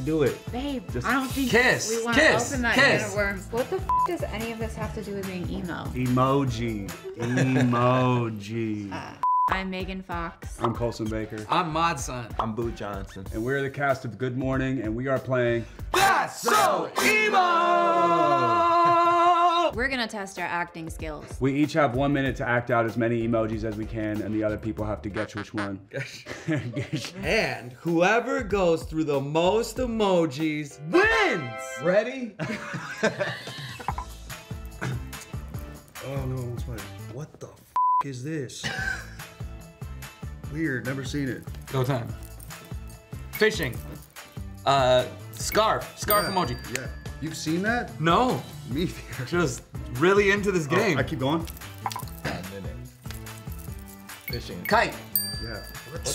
We do it. Babe, just I don't think we want to open that can of worms. What the f does any of this have to do with being emo? Emoji. Emoji. I'm Megan Fox. I'm Colson Baker. I'm Mod Sun. I'm Boo Johnson. And we're the cast of Good Mourning, and we are playing That's So Emo! We're gonna test our acting skills. We each have 1 minute to act out as many emojis as we can, and the other people have to guess which one. And whoever goes through the most emojis wins! Ready? Oh no, what's my, what the f is this? Weird, never seen it. Go time. Fishing. Scarf. Scarf emoji. Yeah. You've seen that? No. Me neither. Just really into this game. I keep going. Fishing. Kite. Yeah. What the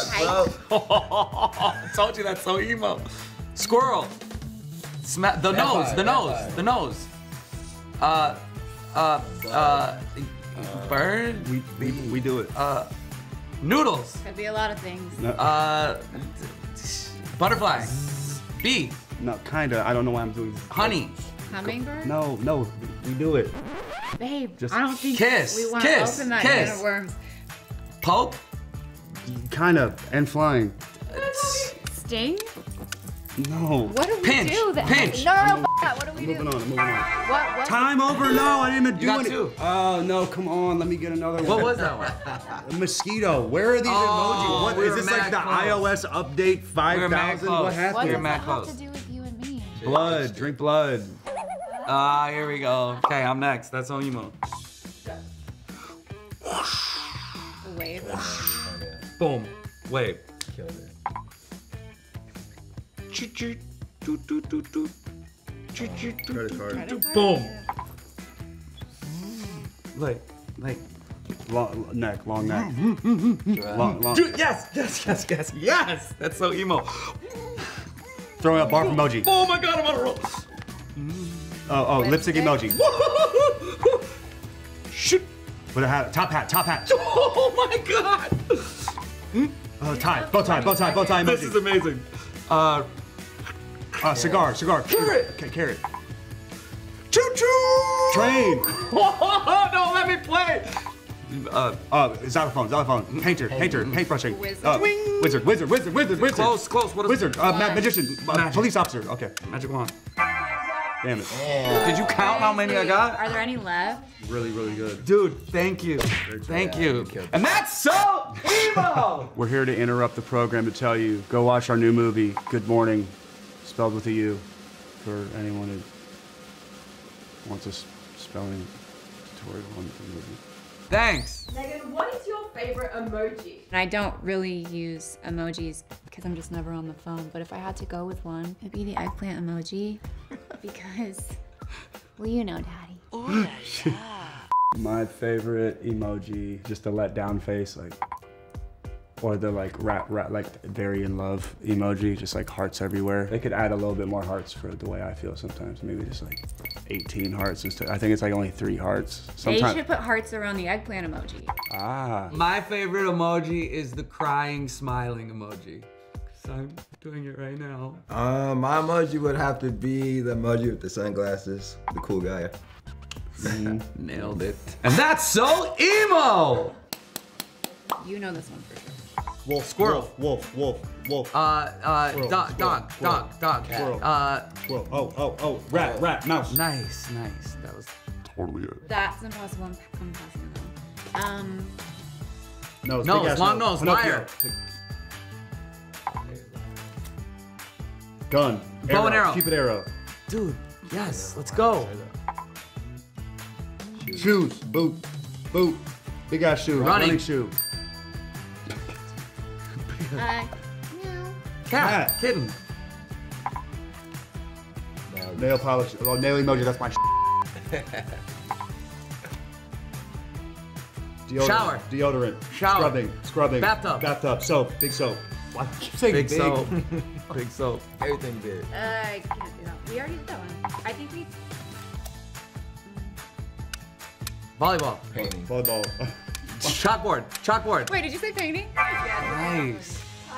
kite. I told you that's so emo. Squirrel. The nose. The nose. The nose. Bird. We do it. Noodles. Could be a lot of things. No. Butterfly. Bee. No, kinda. I don't know why I'm doing this. Honey. Hummingbird? No, no. We do it. Babe, just I don't think we want to open that can of worms. Poke? Kinda. And flying. Sting? No. What do we do? Pinch. No, what do we do? Moving on. What? Time over? No, I didn't even do anything. You got two. Oh, no, come on. Let me get another one. What was that one? Mosquito. Where are these emojis? What is this, like the iOS update 5,000? What happened? What does that have to do with you and me? Blood. Drink blood. Ah, here we go. Okay, I'm next. That's on emo. Wave. Boom. Wave. Killed it. Credit card. Boom. Like, long neck. long. Dude, yes. That's so emo. Throwing up barf emoji. Oh my God, I'm on a roll. Oh, lipstick emoji. Shoot. With a hat, top hat. Oh my God. Bow tie emoji. This is amazing. Cigar. Carrot. Choo-choo! Train! No, let me play! Xylophone. Painter, paintbrushing. Wizard. Close, what is wizard, magician, police officer, okay. Magic wand. Damn it. Oh. Did you count how many I got? Are there any left? Really good. Dude, thank you. Thank you. And that's so emo! We're here to interrupt the program to tell you, go watch our new movie, Good Mourning, spelled with a U, for anyone who wants a spelling tutorial on the movie. Thanks. Megan, what is your favorite emoji? I don't really use emojis because I'm just never on the phone, but if I had to go with one, it'd be the eggplant emoji. Because, well, you know, Daddy. Oh, yeah. My favorite emoji, just the let down face, like, or the like rat, like very in love emoji, just like hearts everywhere. They could add a little bit more hearts for the way I feel sometimes. Maybe just like 18 hearts. I think it's like only 3 hearts. Sometimes. They should put hearts around the eggplant emoji. Ah. My favorite emoji is the crying, smiling emoji. I'm doing it right now. My emoji would have to be the emoji with the sunglasses, the cool guy. Nailed it. And that's so emo! You know this one for sure. Wolf, squirrel. Wolf. Squirrel, dog. Squirrel. Squirrel. Oh. Rat, mouse. Nice. That was totally it. That's impossible though. No, long nose, liar. Gun. Bow and arrow. Keep it arrow. Dude, yes, let's go. Shoes. Boot. Big ass shoe. Running shoe. No. Cat. Kitten. Nail polish. Oh, nail emoji, that's my deodorant. Shower. Deodorant. Shower. Scrubbing. Bathtub. Soap. Big soap. Why do you keep saying big? Soap. Big soap. Everything big. I can't do that. We already did that one. I think we... Volleyball. Painting. Volleyball. Chalkboard. Wait, did you say painting? Nice. I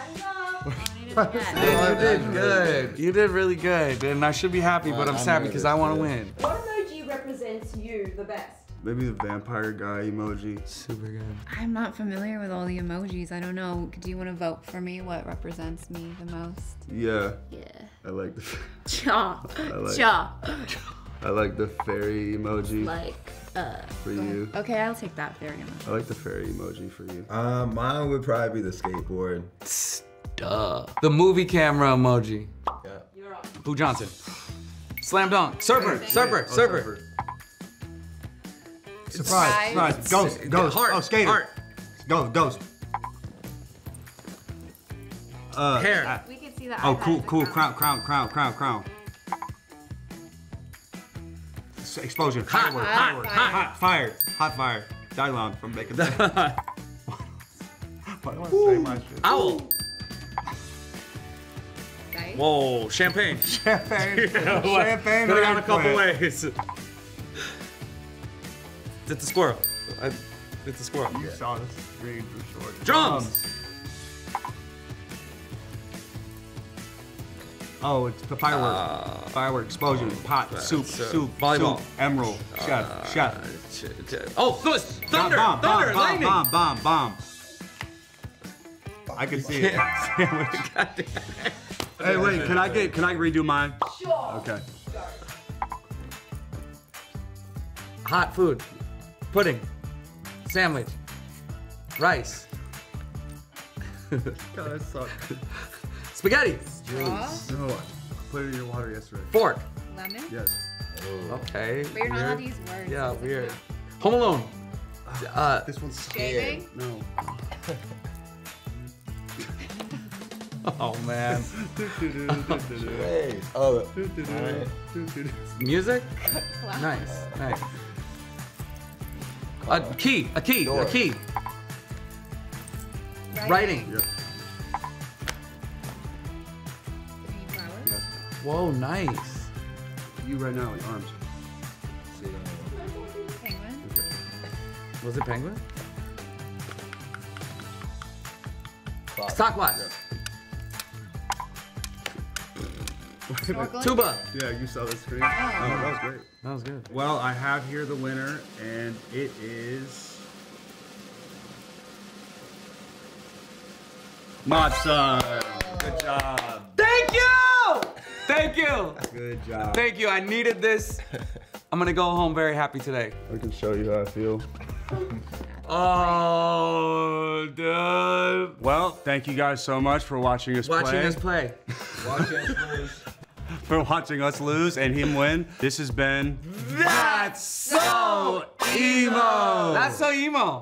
know. You did good. You did really good, and I should be happy, but I'm sad because I want to win. What emoji represents you the best? Maybe the vampire guy emoji. Super good. I'm not familiar with all the emojis. I don't know. Do you want to vote for me? What represents me the most? Yeah. Yeah. I like the Cha. Cha. I like the fairy emoji. Like. For you. Okay, I'll take that fairy emoji. I like the fairy emoji for you. Mine would probably be the skateboard. Duh. The movie camera emoji. Yeah. You're on. Boo Johnson. Slam dunk. Surfer. Surfer. Surfer. Surprise. Surprise. Ghost. Ghost. Heart. Oh, skater. Heart. Ghost. Ghost. Hair. We can see that. Oh, cool. Cool. Crown. Crown. Crown. Crown. Crown. Explosion. Firework. Hot, hot fire. Hot fire. Dylon from Megan Fox. Why do I say my shit? Owl. Nice. Whoa. Champagne. Champagne. Yeah, champagne. Go down a couple ways. It's a squirrel. It's a squirrel. You saw this green for sure. Drums. Oh, it's the firework. Firework, explosion, pot, soup, soup, volleyball, soup, emerald, chef, chef. Oh, thunder, bomb, thunder, bomb, lightning. Bomb. I can see it. Hey, wait, can I redo mine? Sure. Okay. Hot food, pudding, sandwich, rice. God, that sucks. Spaghetti. No, I put it in your water yesterday. Fork. Lemon? Yes. Oh. Okay. But you're not allowed to use words. Yeah, weird. Home Alone. This one's scared. No. Oh, man. Oh. Music? Nice, nice. A key. Writing. Yep. Whoa, nice. You right now, your arms. See that? Penguin? Okay. Was it penguin? Stockwatch. Yeah. Tuba. Yeah, you saw the screen. Oh, that was great. That was good. Well, I have here the winner, and it is... Mod Sun. Good job. Thank you! Thank you. Good job. Thank you. I needed this. I'm gonna go home very happy today. I can show you how I feel. Oh, dude. Well, thank you guys so much for watching us play. Watching us lose. For watching us lose and him win. This has been That's So Emo. That's So Emo.